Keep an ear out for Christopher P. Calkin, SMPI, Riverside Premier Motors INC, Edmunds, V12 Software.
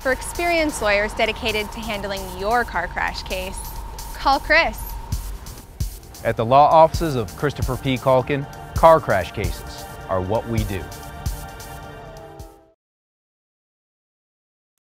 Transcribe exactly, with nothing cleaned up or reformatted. For experienced lawyers dedicated to handling your car crash case, call Chris. At the law offices of Christopher P. Calkin, car crash cases are what we do.